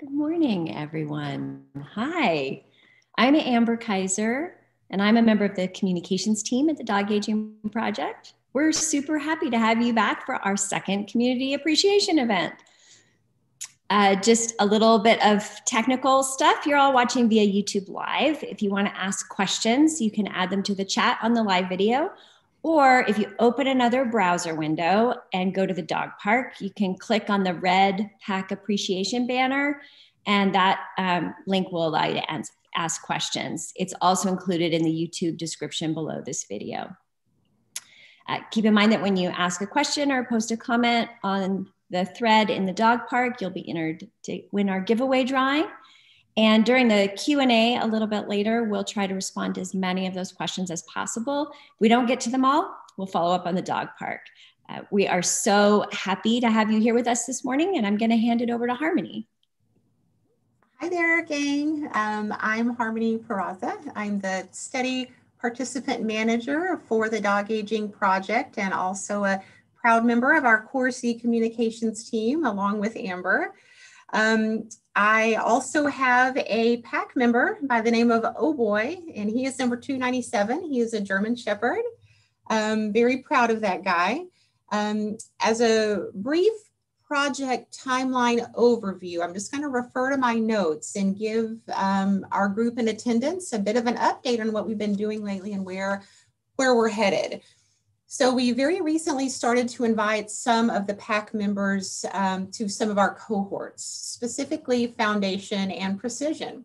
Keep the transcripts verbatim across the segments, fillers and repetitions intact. Good morning, everyone. Hi, I'm Amber Kaiser, and I'm a member of the communications team at the Dog Aging Project. We're super happy to have you back for our second community appreciation event. Uh, just a little bit of technical stuff. You're all watching via YouTube Live. If you want to ask questions, you can add them to the chat on the live video. Or if you open another browser window and go to the dog park, you can click on the red pack appreciation banner, and that um, link will allow you to ans ask questions. It's also included in the YouTube description below this video. Uh, keep in mind that when you ask a question or post a comment on the thread in the dog park, you'll be entered to win our giveaway drawing. And during the Q and A a little bit later, we'll try to respond to as many of those questions as possible. If we don't get to them all, we'll follow up on the dog park. Uh, we are so happy to have you here with us this morning, and I'm going to hand it over to Harmony. Hi there, gang. Um, I'm Harmony Peraza. I'm the study participant manager for the Dog Aging Project and also a proud member of our CORE-C communications team, along with Amber. Um, I also have a pack member by the name of Oh Boy, and he is number two ninety-seven. He is a German Shepherd. Um, very proud of that guy. Um, as a brief project timeline overview, I'm just going to refer to my notes and give um, our group in attendance a bit of an update on what we've been doing lately and where, where we're headed. So we very recently started to invite some of the PAC members um, to some of our cohorts, specifically Foundation and Precision.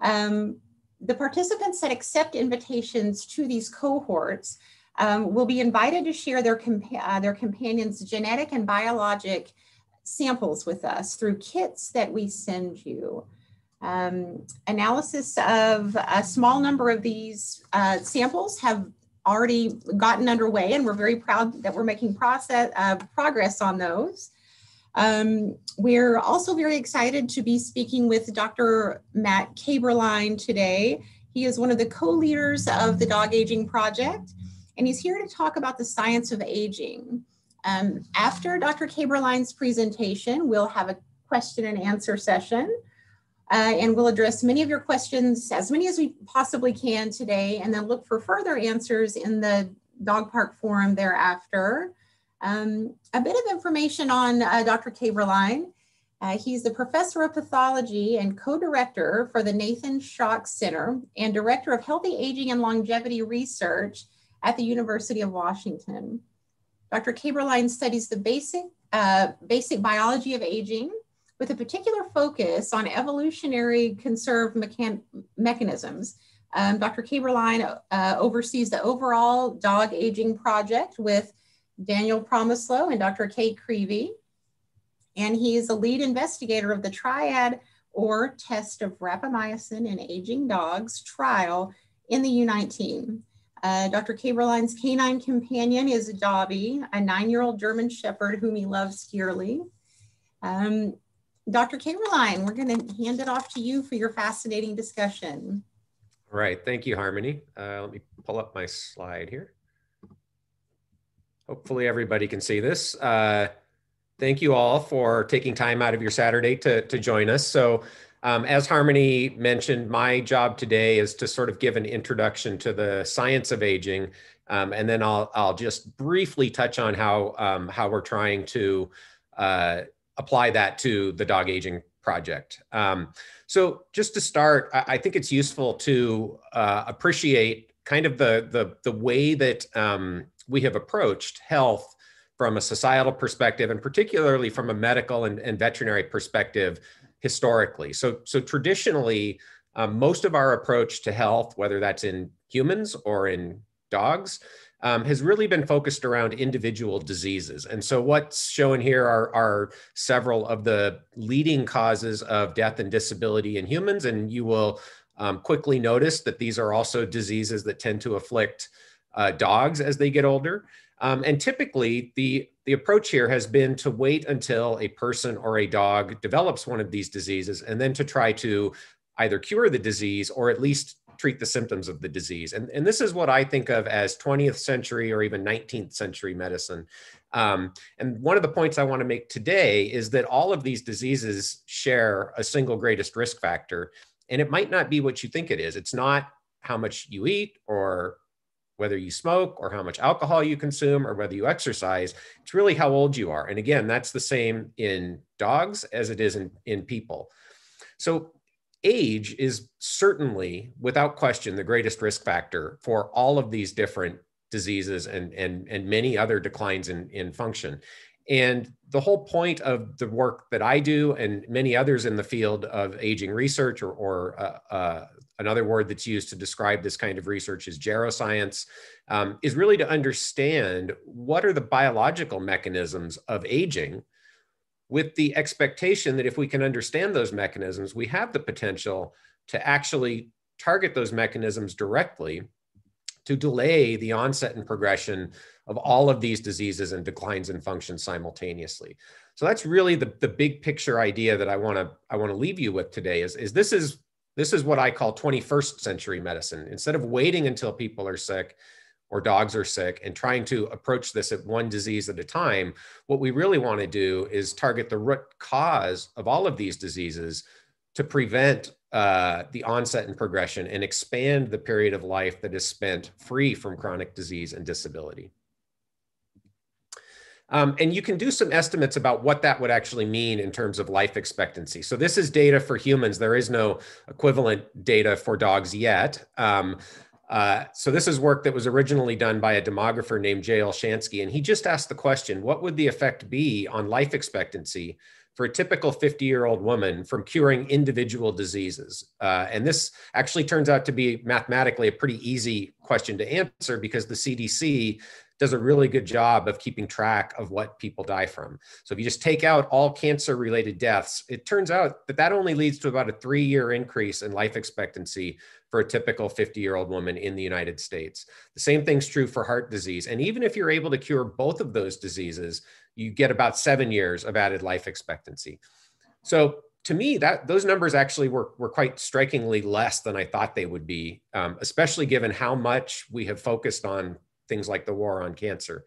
Um, the participants that accept invitations to these cohorts um, will be invited to share their, compa uh, their companions' genetic and biologic samples with us through kits that we send you. Um, analysis of a small number of these uh, samples have already gotten underway, and we're very proud that we're making process, uh, progress on those. Um, we're also very excited to be speaking with Doctor Matt Kaeberlein today. He is one of the co-leaders of the Dog Aging Project, and he's here to talk about the science of aging. Um, after Doctor Kaeberlein's presentation, we'll have a question and answer session. Uh, and we'll address many of your questions, as many as we possibly can today, and then look for further answers in the dog park forum thereafter. Um, a bit of information on uh, Doctor Kaeberlein. Uh, he's the professor of pathology and co-director for the Nathan Shock Center and director of healthy aging and longevity research at the University of Washington. Doctor Kaeberlein studies the basic, uh, basic biology of aging, with a particular focus on evolutionary conserved mechan mechanisms. Um, Doctor Kaeberlein uh, oversees the overall Dog Aging Project with Daniel Promislow and Doctor Kate Creevey. And he is the lead investigator of the triad or test of rapamycin in aging dogs trial in the U nineteen. Uh, Doctor Kaeberlein's canine companion is Dobby, a nine-year-old German Shepherd whom he loves dearly. Um, Doctor Kaeberlein, we're going to hand it off to you for your fascinating discussion. All right. Thank you, Harmony. Uh, let me pull up my slide here. Hopefully everybody can see this. Uh, thank you all for taking time out of your Saturday to, to join us. So um, as Harmony mentioned, my job today is to sort of give an introduction to the science of aging. Um, and then I'll, I'll just briefly touch on how, um, how we're trying to uh, apply that to the Dog Aging Project. Um, so just to start, I, I think it's useful to uh, appreciate kind of the, the, the way that um, we have approached health from a societal perspective, and particularly from a medical and, and veterinary perspective historically. So, so traditionally, uh, most of our approach to health, whether that's in humans or in dogs, Um, has really been focused around individual diseases. And so what's shown here are, are several of the leading causes of death and disability in humans. And you will um, quickly notice that these are also diseases that tend to afflict uh, dogs as they get older. Um, and typically the, the approach here has been to wait until a person or a dog develops one of these diseases, and then to try to either cure the disease or at least treat the symptoms of the disease. And, and this is what I think of as twentieth century or even nineteenth century medicine. Um, and one of the points I want to make today is that all of these diseases share a single greatest risk factor, and it might not be what you think it is. It's not how much you eat or whether you smoke or how much alcohol you consume or whether you exercise. It's really how old you are. And again, that's the same in dogs as it is in, in people. So age is certainly, without question, the greatest risk factor for all of these different diseases and, and, and many other declines in, in function. And the whole point of the work that I do and many others in the field of aging research, or, or uh, uh, another word that's used to describe this kind of research is geroscience, um, is really to understand what are the biological mechanisms of aging, with the expectation that if we can understand those mechanisms, we have the potential to actually target those mechanisms directly to delay the onset and progression of all of these diseases and declines in function simultaneously. So that's really the, the big picture idea that I wanna, I wanna leave you with today is, is, this is this is what I call twenty-first century medicine. Instead of waiting until people are sick or dogs are sick and trying to approach this at one disease at a time, what we really wanna do is target the root cause of all of these diseases to prevent uh, the onset and progression and expand the period of life that is spent free from chronic disease and disability. Um, and you can do some estimates about what that would actually mean in terms of life expectancy. So this is data for humans. There is no equivalent data for dogs yet. Um, uh, so this is work that was originally done by a demographer named Jay Olshansky. And he just asked the question, what would the effect be on life expectancy for a typical fifty-year-old woman from curing individual diseases? Uh, and this actually turns out to be mathematically a pretty easy question to answer, because the C D C does a really good job of keeping track of what people die from. So if you just take out all cancer-related deaths, it turns out that that only leads to about a three-year increase in life expectancy for a typical fifty-year-old woman in the United States. The same thing's true for heart disease. And even if you're able to cure both of those diseases, you get about seven years of added life expectancy. So to me, that those numbers actually were, were quite strikingly less than I thought they would be, um, especially given how much we have focused on things like the war on cancer.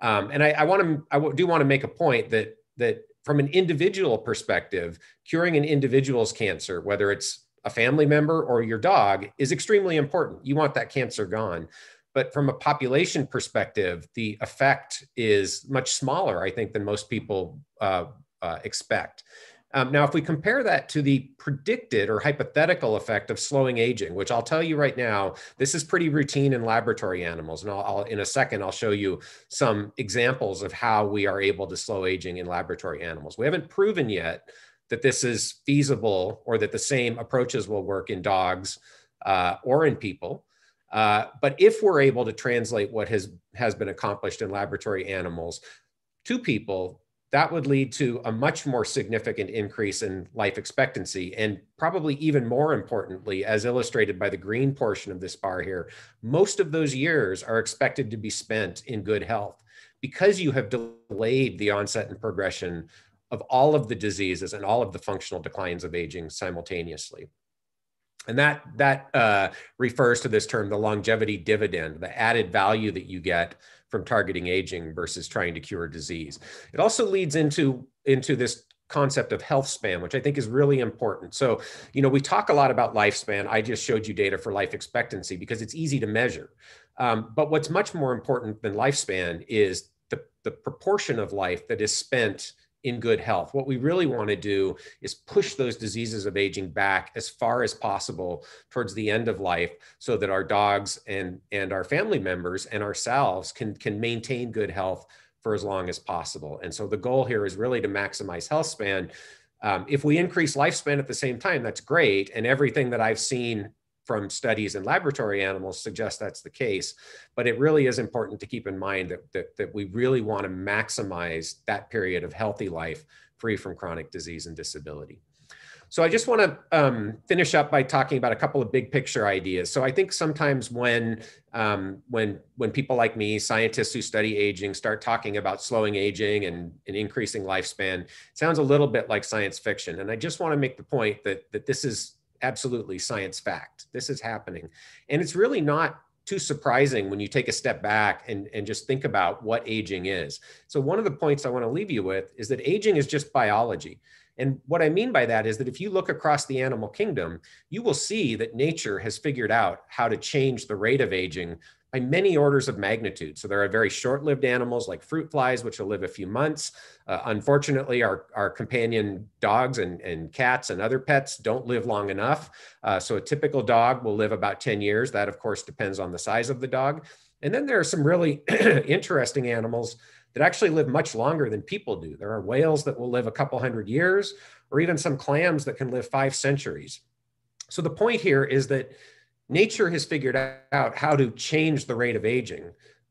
Um, and I, I want to, I do want to make a point that, that from an individual perspective, curing an individual's cancer, whether it's a family member or your dog, is extremely important. You want that cancer gone. But from a population perspective, the effect is much smaller, I think, than most people uh, uh, expect. Um, now, if we compare that to the predicted or hypothetical effect of slowing aging, which I'll tell you right now, this is pretty routine in laboratory animals. And I'll, I'll, in a second, I'll show you some examples of how we are able to slow aging in laboratory animals. We haven't proven yet that this is feasible or that the same approaches will work in dogs uh, or in people. Uh, but if we're able to translate what has, has been accomplished in laboratory animals to people, that would lead to a much more significant increase in life expectancy, and probably even more importantly, as illustrated by the green portion of this bar here, most of those years are expected to be spent in good health because you have delayed the onset and progression of all of the diseases and all of the functional declines of aging simultaneously. And that, that uh, refers to this term, the longevity dividend, the added value that you get from targeting aging versus trying to cure disease. It also leads into, into this concept of health span, which I think is really important. So, you know, we talk a lot about lifespan. I just showed you data for life expectancy because it's easy to measure. Um, but what's much more important than lifespan is the, the proportion of life that is spent in good health. What we really want to do is push those diseases of aging back as far as possible towards the end of life so that our dogs and, and our family members and ourselves can, can maintain good health for as long as possible. And so the goal here is really to maximize health span. Um, if we increase lifespan at the same time, that's great. And everything that I've seen from studies in laboratory animals suggests that's the case, but it really is important to keep in mind that, that, that we really want to maximize that period of healthy life free from chronic disease and disability. So I just want to um, finish up by talking about a couple of big picture ideas. So I think sometimes when, um, when, when people like me, scientists who study aging, start talking about slowing aging and, and increasing lifespan, it sounds a little bit like science fiction. And I just want to make the point that, that this is absolutely science fact. This is happening. And it's really not too surprising when you take a step back and, and just think about what aging is. So one of the points I want to leave you with is that aging is just biology. And what I mean by that is that if you look across the animal kingdom, you will see that nature has figured out how to change the rate of aging by many orders of magnitude. So there are very short-lived animals like fruit flies, which will live a few months. Uh, unfortunately, our, our companion dogs and, and cats and other pets don't live long enough. Uh, so a typical dog will live about ten years. That, of course, depends on the size of the dog. And then there are some really interesting animals that actually live much longer than people do. There are whales that will live a couple hundred years, or even some clams that can live five centuries. So the point here is that nature has figured out how to change the rate of aging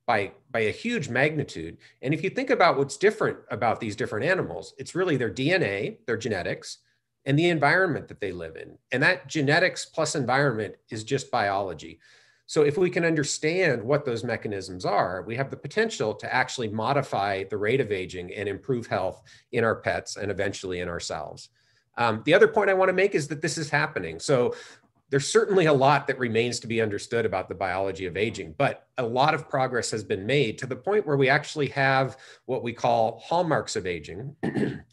by, by a huge magnitude. And if you think about what's different about these different animals, it's really their D N A, their genetics, and the environment that they live in. And that genetics plus environment is just biology. So if we can understand what those mechanisms are, we have the potential to actually modify the rate of aging and improve health in our pets and eventually in ourselves. Um, the other point I want to make is that this is happening. So there's certainly a lot that remains to be understood about the biology of aging, but a lot of progress has been made to the point where we actually have what we call hallmarks of aging,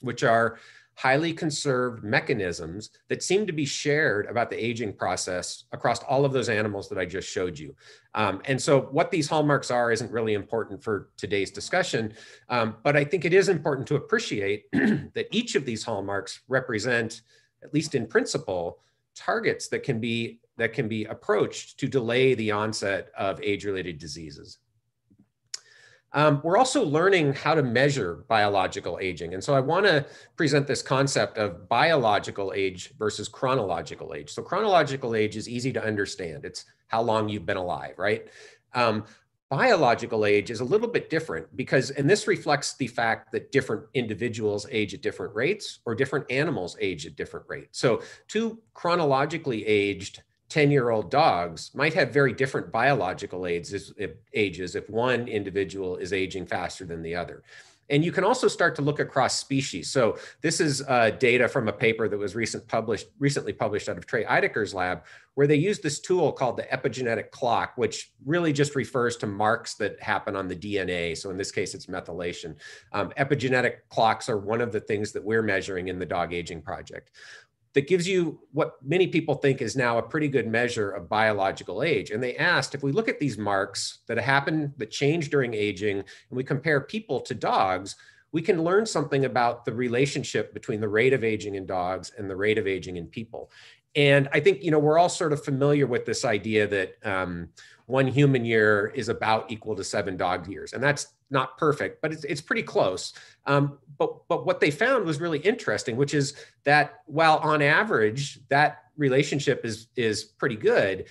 which are highly conserved mechanisms that seem to be shared about the aging process across all of those animals that I just showed you. Um, and so what these hallmarks are isn't really important for today's discussion, um, but I think it is important to appreciate that each of these hallmarks represent, at least in principle, targets that can be that can be approached to delay the onset of age-related diseases. Um, we're also learning how to measure biological aging. And so I want to present this concept of biological age versus chronological age. So chronological age is easy to understand. It's how long you've been alive, right? Um, Biological age is a little bit different because, and this reflects the fact that different individuals age at different rates or different animals age at different rates. So two chronologically aged ten-year-old dogs might have very different biological ages if one individual is aging faster than the other. And you can also start to look across species. So this is uh, data from a paper that was recent published, recently published out of Trey Eideker's lab, where they used this tool called the epigenetic clock, which really just refers to marks that happen on the D N A. So in this case, it's methylation. Um, epigenetic clocks are one of the things that we're measuring in the Dog Aging Project. That gives you what many people think is now a pretty good measure of biological age. And they asked, if we look at these marks that happen, that change during aging, and we compare people to dogs, we can learn something about the relationship between the rate of aging in dogs and the rate of aging in people. And I think, you know, we're all sort of familiar with this idea that um, one human year is about equal to seven dog years. And that's not perfect, but it's, it's pretty close. Um, but, but what they found was really interesting, which is that while on average, that relationship is, is pretty good,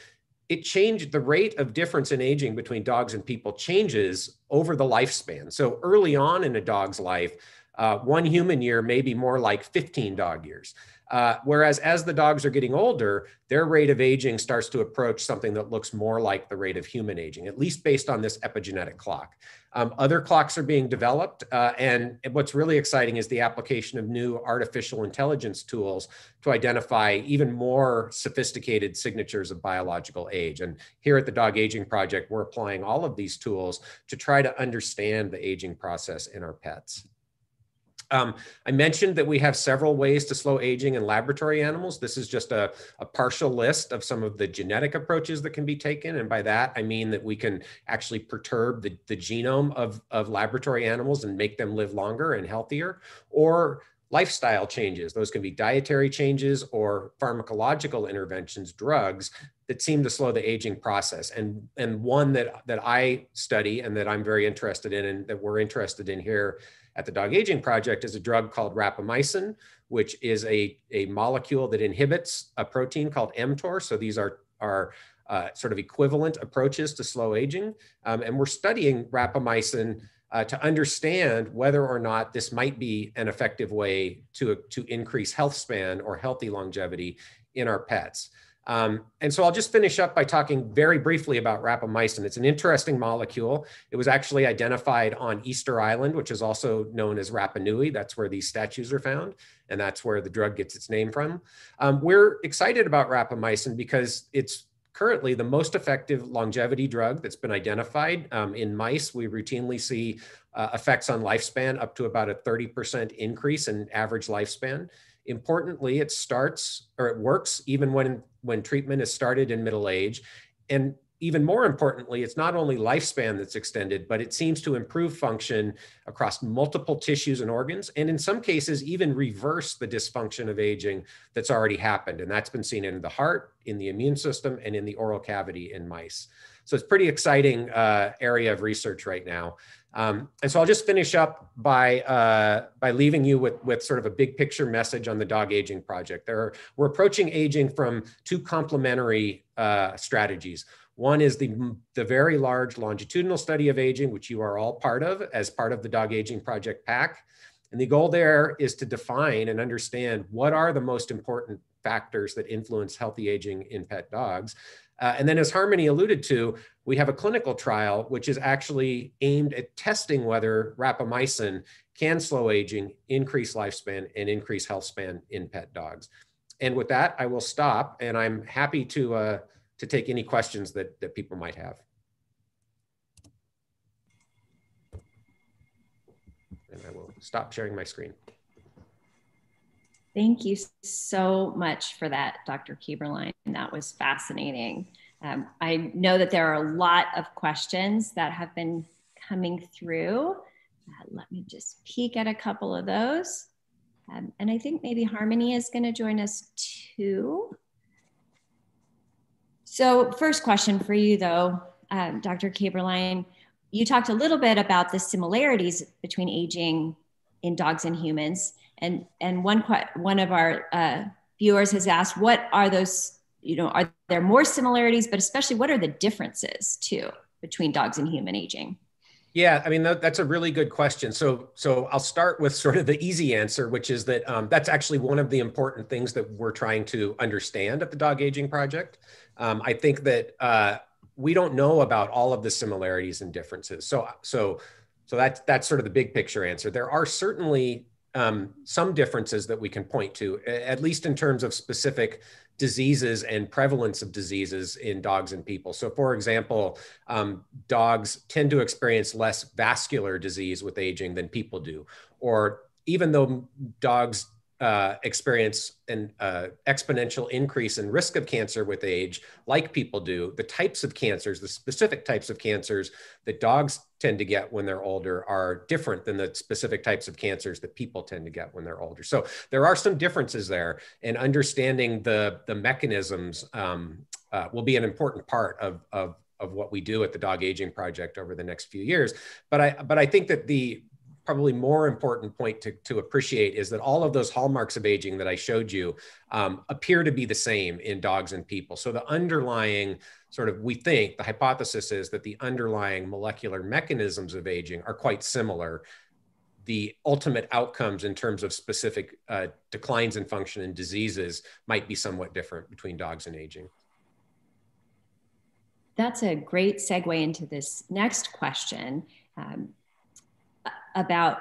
it changed the rate of difference in aging between dogs and people changes over the lifespan. So early on in a dog's life, Uh, one human year may be more like fifteen dog years. Uh, whereas as the dogs are getting older, their rate of aging starts to approach something that looks more like the rate of human aging, at least based on this epigenetic clock. Um, other clocks are being developed. Uh, and what's really exciting is the application of new artificial intelligence tools to identify even more sophisticated signatures of biological age. And here at the Dog Aging Project, we're applying all of these tools to try to understand the aging process in our pets. Um, I mentioned that we have several ways to slow aging in laboratory animals. This is just a, a partial list of some of the genetic approaches that can be taken. And by that, I mean that we can actually perturb the, the genome of, of laboratory animals and make them live longer and healthier, or lifestyle changes. Those can be dietary changes or pharmacological interventions, drugs that seem to slow the aging process. And, and one that, that I study and that I'm very interested in and that we're interested in here at the Dog Aging Project is a drug called rapamycin, which is a, a molecule that inhibits a protein called mTOR. So these are, are uh, sort of equivalent approaches to slow aging. Um, and we're studying rapamycin uh, to understand whether or not this might be an effective way to, to increase health span or healthy longevity in our pets. Um, and so I'll just finish up by talking very briefly about rapamycin. It's an interesting molecule. It was actually identified on Easter Island, which is also known as Rapa Nui. That's where these statues are found, and that's where the drug gets its name from. Um, we're excited about rapamycin because it's currently the most effective longevity drug that's been identified. Um, in mice, we routinely see uh, effects on lifespan up to about a thirty percent increase in average lifespan. Importantly, it starts or it works even when, when treatment is started in middle age. And even more importantly, it's not only lifespan that's extended, but it seems to improve function across multiple tissues and organs, and in some cases, even reverse the dysfunction of aging that's already happened. And that's been seen in the heart, in the immune system, and in the oral cavity in mice. So it's a pretty exciting uh, area of research right now. Um, and so I'll just finish up by, uh, by leaving you with, with sort of a big picture message on the Dog Aging Project. There are, we're approaching aging from two complementary uh, strategies. One is the, the very large longitudinal study of aging, which you are all part of as part of the Dog Aging Project PAC. And the goal there is to define and understand what are the most important factors that influence healthy aging in pet dogs. Uh, and then as Harmony alluded to, we have a clinical trial, which is actually aimed at testing whether rapamycin can slow aging, increase lifespan, and increase health span in pet dogs. And with that, I will stop, and I'm happy to uh, to take any questions that, that people might have. And I will stop sharing my screen. Thank you so much for that, Doctor Kaeberlein. That was fascinating. Um, I know that there are a lot of questions that have been coming through. Uh, let me just peek at a couple of those. Um, and I think maybe Harmony is gonna join us too. So first question for you though, um, Doctor Kaeberlein, you talked a little bit about the similarities between aging in dogs and humans. And, and one, one of our uh, viewers has asked, what are those, you know, are there more similarities, but especially what are the differences too between dogs and human aging? Yeah, I mean, that's a really good question. So so I'll start with sort of the easy answer, which is that um, that's actually one of the important things that we're trying to understand at the Dog Aging Project. Um, I think that uh, we don't know about all of the similarities and differences. So so so that's, that's sort of the big picture answer. There are certainly um, some differences that we can point to, at least in terms of specific diseases and prevalence of diseases in dogs and people. So for example, um, dogs tend to experience less vascular disease with aging than people do. Or even though dogs uh, experience an uh, exponential increase in risk of cancer with age, like people do, the types of cancers, the specific types of cancers that dogs tend to get when they're older are different than the specific types of cancers that people tend to get when they're older. So there are some differences there, and understanding the, the mechanisms um, uh, will be an important part of, of, of what we do at the Dog Aging Project over the next few years. But I, but I think that the probably more important point to, to appreciate is that all of those hallmarks of aging that I showed you um, appear to be the same in dogs and people. So the underlying sort of, we think, the hypothesis is that the underlying molecular mechanisms of aging are quite similar. The ultimate outcomes in terms of specific uh, declines in function and diseases might be somewhat different between dogs and aging. That's a great segue into this next question um, about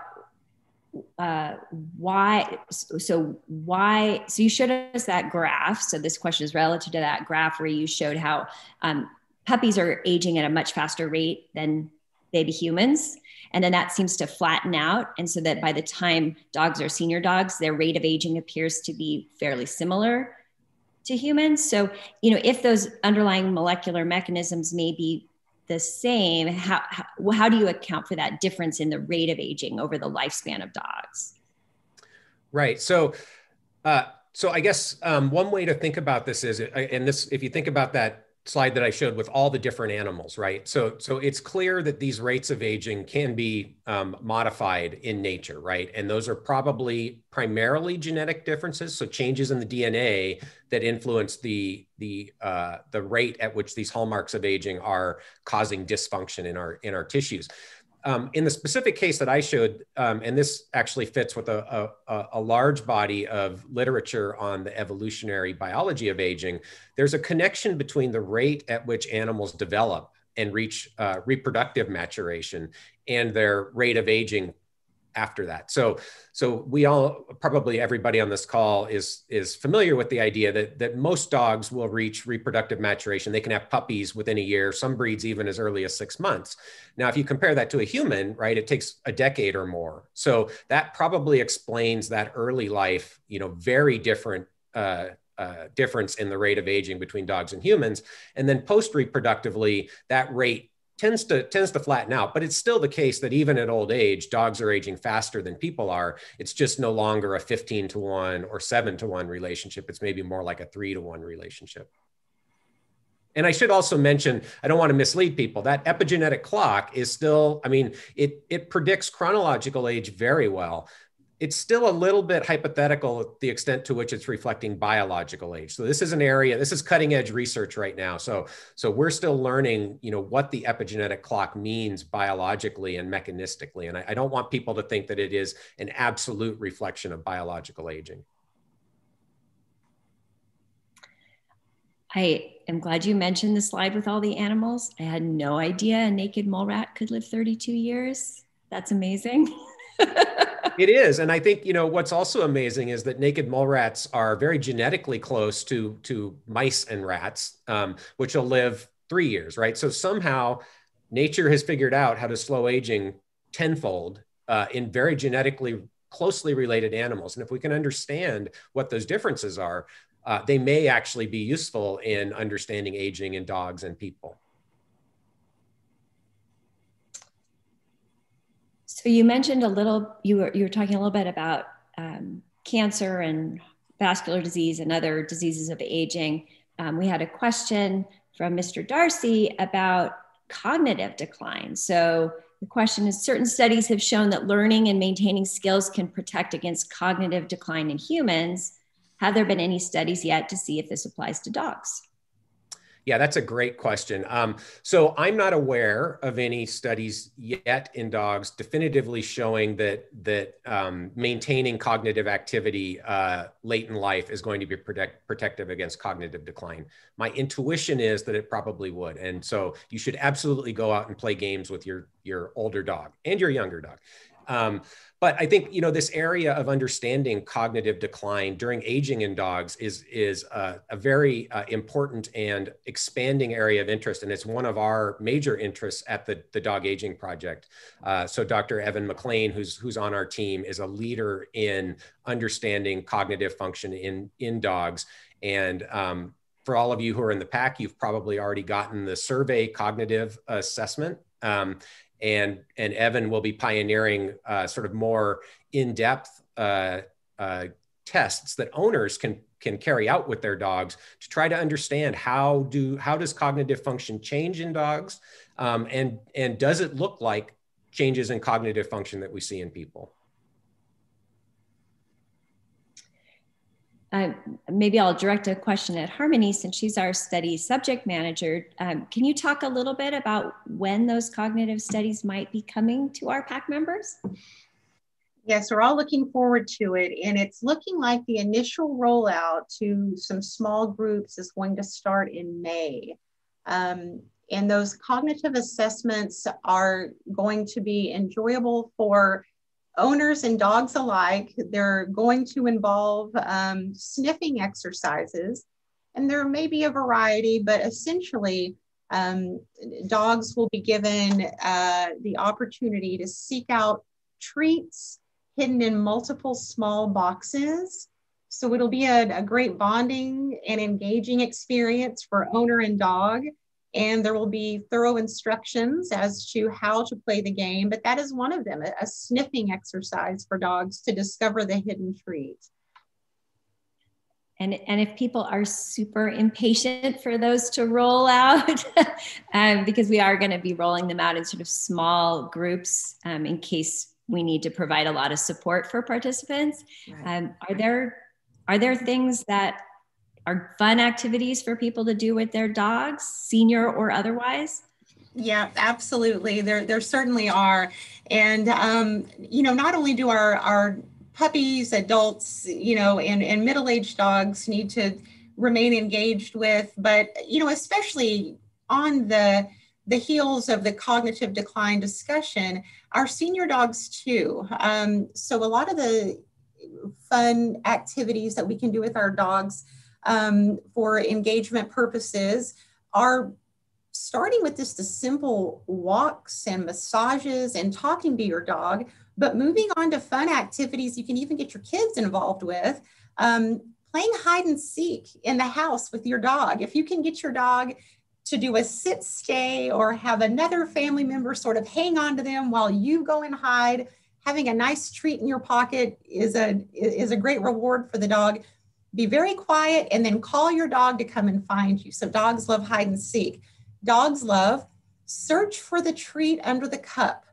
uh, why, so why, so you showed us that graph. So this question is relative to that graph where you showed how um, puppies are aging at a much faster rate than baby humans. And then that seems to flatten out. And so that by the time dogs are senior dogs, their rate of aging appears to be fairly similar to humans. So, you know, if those underlying molecular mechanisms may be the same, how, how, how do you account for that difference in the rate of aging over the lifespan of dogs? Right, so uh, so I guess um, one way to think about this is, and this, if you think about that slide that I showed with all the different animals, right? So, so it's clear that these rates of aging can be um, modified in nature, right? And those are probably primarily genetic differences, so changes in the D N A that influence the the uh, the rate at which these hallmarks of aging are causing dysfunction in our in our tissues. Um, in the specific case that I showed, um, and this actually fits with a, a, a large body of literature on the evolutionary biology of aging, there's a connection between the rate at which animals develop and reach uh, reproductive maturation and their rate of aging after that. So, so we all, probably everybody on this call is, is familiar with the idea that, that most dogs will reach reproductive maturation. They can have puppies within a year, some breeds even as early as six months. Now, if you compare that to a human, right, it takes a decade or more. So that probably explains that early life, you know, very different uh, uh, difference in the rate of aging between dogs and humans. And then post-reproductively, that rate tends to, tends to flatten out, but it's still the case that even at old age, dogs are aging faster than people are. It's just no longer a fifteen to one or seven to one relationship. It's maybe more like a three to one relationship. And I should also mention, I don't want to mislead people, that epigenetic clock is still, I mean, it, it predicts chronological age very well. It's still a little bit hypothetical at the extent to which it's reflecting biological age. So this is an area, this is cutting edge research right now. So, so we're still learning, you know, what the epigenetic clock means biologically and mechanistically. And I, I don't want people to think that it is an absolute reflection of biological aging. I am glad you mentioned the slide with all the animals. I had no idea a naked mole rat could live thirty-two years. That's amazing. It is. And I think, you know, what's also amazing is that naked mole rats are very genetically close to, to mice and rats, um, which will live three years, right? So somehow nature has figured out how to slow aging tenfold uh, in very genetically closely related animals. And if we can understand what those differences are, uh, they may actually be useful in understanding aging in dogs and people. So you mentioned a little, you were, you were talking a little bit about um, cancer and vascular disease and other diseases of aging. Um, we had a question from Mister Darcy about cognitive decline. So the question is, certain studies have shown that learning and maintaining skills can protect against cognitive decline in humans. Have there been any studies yet to see if this applies to dogs? Yeah, that's a great question. Um, so I'm not aware of any studies yet in dogs definitively showing that that um, maintaining cognitive activity uh, late in life is going to be protect, protective against cognitive decline. My intuition is that it probably would. And so you should absolutely go out and play games with your, your older dog and your younger dog. Um, but I think, you know, this area of understanding cognitive decline during aging in dogs is, is a, a very uh, important and expanding area of interest. And it's one of our major interests at the, the Dog Aging Project. Uh, so Doctor Evan McLean, who's, who's on our team, is a leader in understanding cognitive function in, in dogs. And um, for all of you who are in the pack, you've probably already gotten the survey cognitive assessment. Um, And, and Evan will be pioneering uh, sort of more in-depth uh, uh, tests that owners can, can carry out with their dogs to try to understand how, do, how does cognitive function change in dogs, um, and, and does it look like changes in cognitive function that we see in people? Uh, maybe I'll direct a question at Harmony, since she's our study subject manager. Um, can you talk a little bit about when those cognitive studies might be coming to our PAC members? Yes, we're all looking forward to it. And it's looking like the initial rollout to some small groups is going to start in May. Um, and those cognitive assessments are going to be enjoyable for owners and dogs alike. They're going to involve um, sniffing exercises, and there may be a variety, but essentially um, dogs will be given uh, the opportunity to seek out treats hidden in multiple small boxes. So it'll be a, a great bonding and engaging experience for owner and dog. And there will be thorough instructions as to how to play the game, but that is one of them, a sniffing exercise for dogs to discover the hidden treat. And, and if people are super impatient for those to roll out, um, because we are going to be rolling them out in sort of small groups um, in case we need to provide a lot of support for participants. Right. Um, are there, are there things that are fun activities for people to do with their dogs, senior or otherwise? Yeah, absolutely. There, there certainly are. And, um, you know, not only do our, our puppies, adults, you know, and, and middle-aged dogs need to remain engaged with, but, you know, especially on the, the heels of the cognitive decline discussion, Our senior dogs too. Um, so a lot of the fun activities that we can do with our dogs um, for engagement purposes are starting with just the simple walks and massages and talking to your dog, but moving on to fun activities you can even get your kids involved with. Um, playing hide and seek in the house with your dog. If you can get your dog to do a sit stay or have another family member sort of hang on to them while you go and hide, having a nice treat in your pocket is a, is a great reward for the dog. Be very quiet and then call your dog to come and find you. So dogs love hide and seek. Dogs love search for the treat under the cup.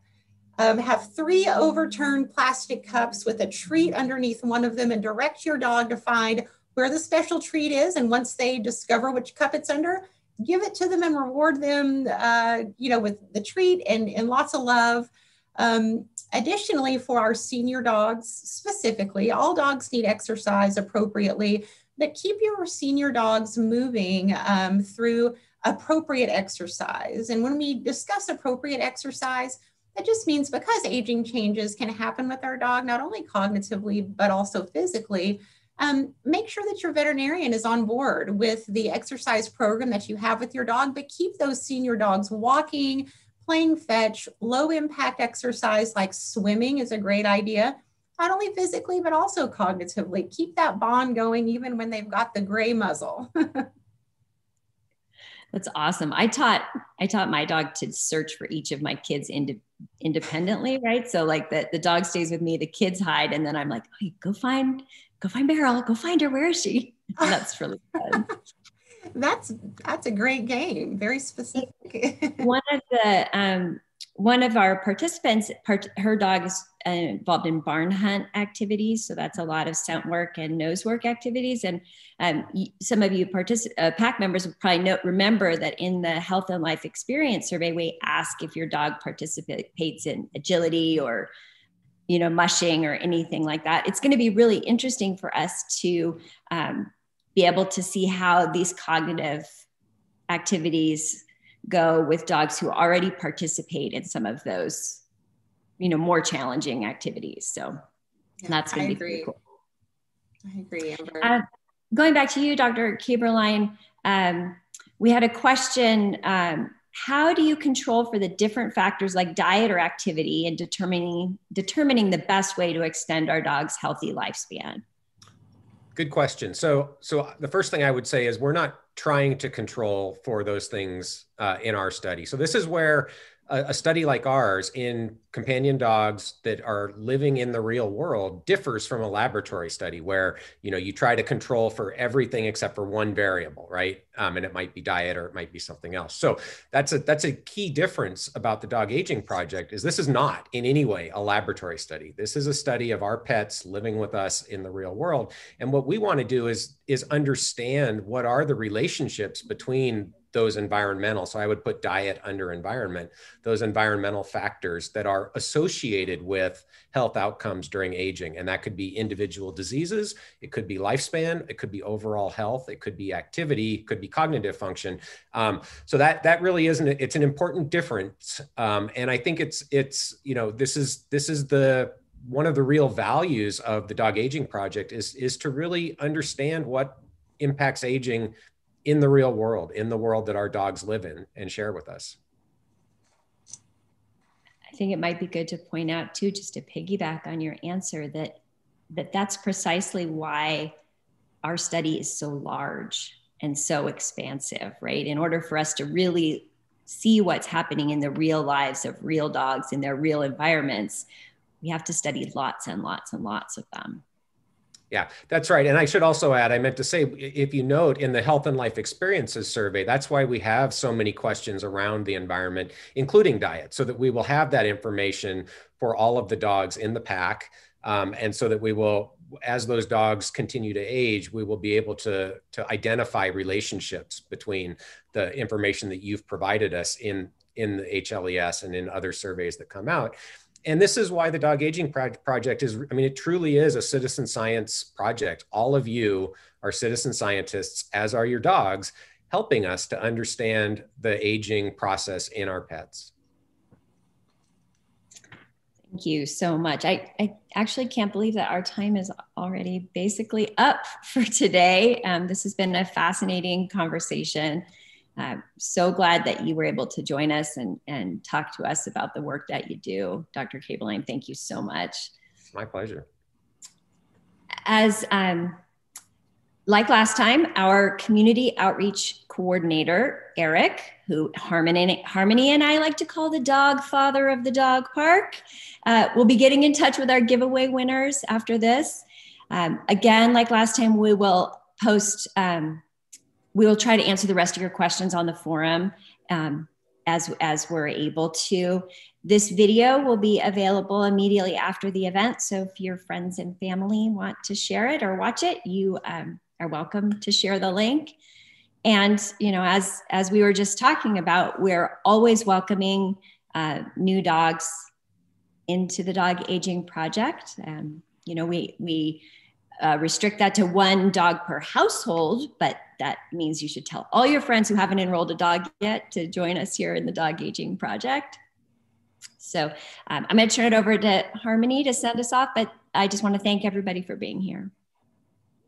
Um, have three overturned plastic cups with a treat underneath one of them and direct your dog to find where the special treat is. And once they discover which cup it's under, give it to them and reward them, uh, you know, with the treat and, and lots of love. Um, additionally, for our senior dogs specifically, all dogs need exercise appropriately, but keep your senior dogs moving um, through appropriate exercise. And when we discuss appropriate exercise, that just means because aging changes can happen with our dog, not only cognitively, but also physically, um, make sure that your veterinarian is on board with the exercise program that you have with your dog, but keep those senior dogs walking, playing fetch, low impact exercise like swimming is a great idea, not only physically, but also cognitively. Keep that bond going even when they've got the gray muzzle. That's awesome. I taught I taught my dog to search for each of my kids ind independently, right? So like the, the dog stays with me, the kids hide, and then I'm like, hey, go find, go find Beryl, go find her. Where is she? And that's really fun. that's that's a great game. Very specific. One of the um, one of our participants, part, her dog is uh, involved in barn hunt activities, so that's a lot of scent work and nose work activities. And um, some of you particip uh, PAC members will probably know, remember that in the Health and Life Experience Survey, we ask if your dog participates in agility or, you know, mushing or anything like that. It's going to be really interesting for us to um, be able to see how these cognitive activities go with dogs who already participate in some of those, you know, more challenging activities. So yeah, that's going to be pretty cool. I agree, Amber. Uh, going back to you, Doctor Kaeberlein, um, we had a question. Um, how do you control for the different factors like diet or activity in determining, determining the best way to extend our dog's healthy lifespan? Good question. So, so the first thing I would say is we're not trying to control for those things uh, in our study. So this is where a, a study like ours in companion dogs that are living in the real world differs from a laboratory study where, you know, you try to control for everything except for one variable, right? Um, and it might be diet or it might be something else. So that's a, that's a key difference about the Dog Aging Project is this is not in any way a laboratory study. This is a study of our pets living with us in the real world. And what we want to do is, is understand what are the relationships between those environmental, so I would put diet under environment, those environmental factors that are associated with health outcomes during aging. And that could be individual diseases, it could be lifespan, it could be overall health, it could be activity, it could be cognitive function. Um, so that that really isn't, it's an important difference. Um, and I think it's, it's you know, this is, this is the, one of the real values of the Dog Aging Project is, is to really understand what impacts aging in the real world, in the world that our dogs live in and share with us. I think it might be good to point out too, just to piggyback on your answer, that, that that's precisely why our study is so large and so expansive, right? In order for us to really see what's happening in the real lives of real dogs in their real environments, we have to study lots and lots and lots of them. Yeah, that's right. And I should also add, I meant to say, if you note in the Health and Life Experiences Survey, that's why we have so many questions around the environment, including diet, so that we will have that information for all of the dogs in the pack. Um, and so that we will, as those dogs continue to age, we will be able to, to identify relationships between the information that you've provided us in, in the H L E S and in other surveys that come out. And this is why the Dog Aging Project is, I mean, it truly is a citizen science project. All of you are citizen scientists, as are your dogs, helping us to understand the aging process in our pets. Thank you so much. I, I actually can't believe that our time is already basically up for today. Um, this has been a fascinating conversation. I'm so glad that you were able to join us and, and talk to us about the work that you do. Doctor Kaeberlein, thank you so much. My pleasure. As um, like last time, our community outreach coordinator, Eric, who Harmony, Harmony and I like to call the dog father of the dog park, uh, will be getting in touch with our giveaway winners after this. Um, again, like last time, we will post, um, we will try to answer the rest of your questions on the forum um, as, as we're able to. This video will be available immediately after the event. So if your friends and family want to share it or watch it, you um, are welcome to share the link. And, you know, as, as we were just talking about, we're always welcoming uh, new dogs into the Dog Aging Project. Um, you know, we, we uh, restrict that to one dog per household, but that means you should tell all your friends who haven't enrolled a dog yet to join us here in the Dog Aging Project. So um, I'm going to turn it over to Harmony to send us off, but I just want to thank everybody for being here.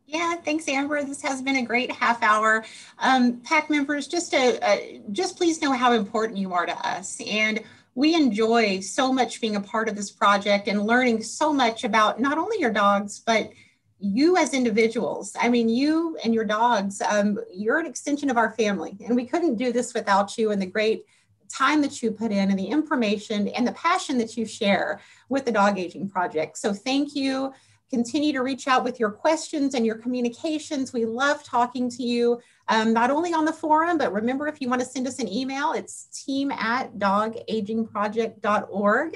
Yeah, thanks, Amber. This has been a great half hour. Um, PAC members, just to, uh, just please know how important you are to us. And we enjoy so much being a part of this project and learning so much about not only your dogs, but you as individuals. I mean, you and your dogs, um, you're an extension of our family. And we couldn't do this without you and the great time that you put in and the information and the passion that you share with the Dog Aging Project. So thank you. Continue to reach out with your questions and your communications. We love talking to you, um, not only on the forum, but remember, if you want to send us an email, it's team at dog aging project dot org.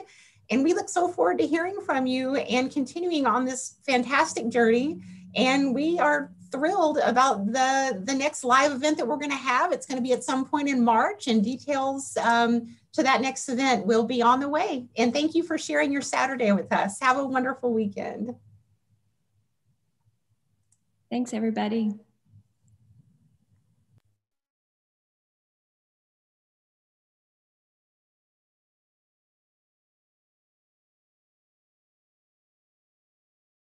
And we look so forward to hearing from you and continuing on this fantastic journey. And we are thrilled about the, the next live event that we're going to have. It's going to be at some point in March, and details um, to that next event will be on the way. And thank you for sharing your Saturday with us. Have a wonderful weekend. Thanks, everybody.